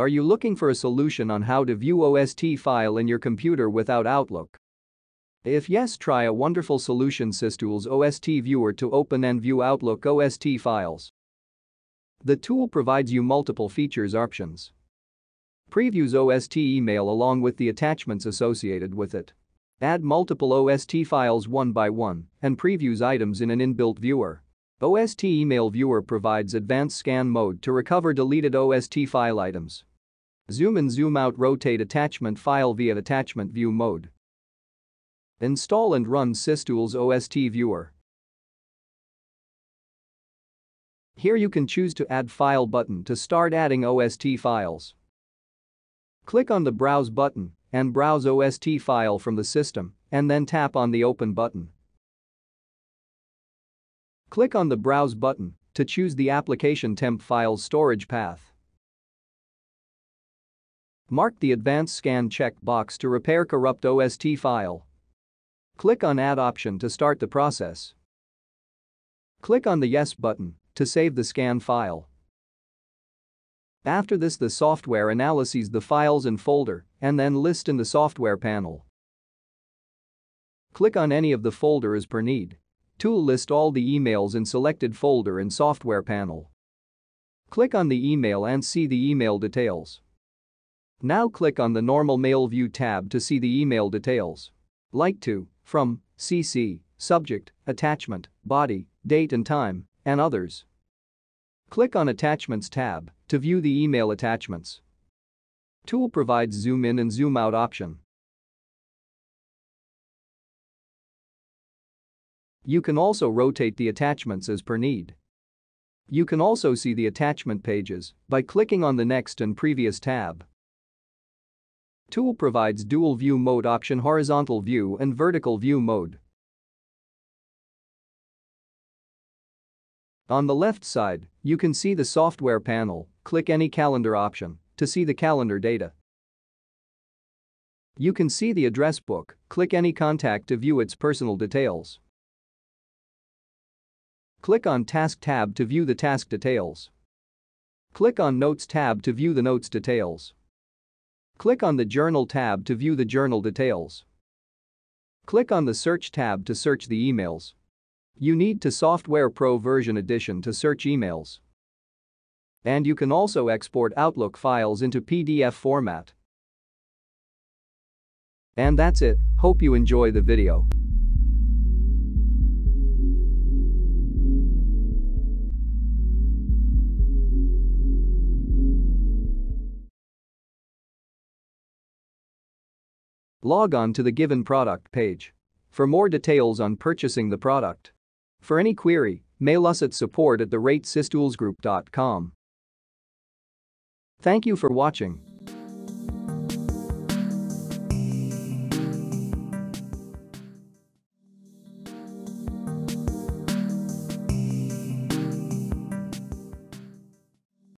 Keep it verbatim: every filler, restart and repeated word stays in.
Are you looking for a solution on how to view O S T file in your computer without Outlook? If yes, try a wonderful solution, SysTools O S T Viewer, to open and view Outlook O S T files. The tool provides you multiple features options. Previews O S T email along with the attachments associated with it. Add multiple O S T files one by one and previews items in an inbuilt viewer. O S T Email Viewer provides advanced scan mode to recover deleted O S T file items. Zoom in, zoom out, rotate attachment file via attachment view mode. Install and run SysTools O S T Viewer. Here you can choose to add file button to start adding O S T files. Click on the Browse button and browse O S T file from the system, and then tap on the Open button. Click on the Browse button to choose the application temp files storage path. Mark the Advanced Scan checkbox to repair corrupt O S T file. Click on Add option to start the process. Click on the Yes button to save the scan file. After this, the software analyses the files in folder and then list in the software panel. Click on any of the folder as per need. Tool list all the emails in selected folder in software panel. Click on the email and see the email details. Now click on the normal mail view tab to see the email details. Like to, from, C C, subject, attachment, body, date and time, and others. Click on attachments tab to view the email attachments. Tool provides zoom in and zoom out option. You can also rotate the attachments as per need. You can also see the attachment pages by clicking on the Next and Previous tab. Tool provides dual view mode option, horizontal view and vertical view mode. On the left side, you can see the software panel. Click any calendar option to see the calendar data. You can see the address book. Click any contact to view its personal details. Click on Task tab to view the task details. Click on Notes tab to view the notes details. Click on the Journal tab to view the journal details. Click on the Search tab to search the emails. You need to Software Pro version edition to search emails. And you can also export Outlook files into P D F format. And that's it. Hope you enjoy the video. Log on to the given product page for more details on purchasing the product. For any query, mail us at support at the rate systoolsgroup dot com. Thank you for watching.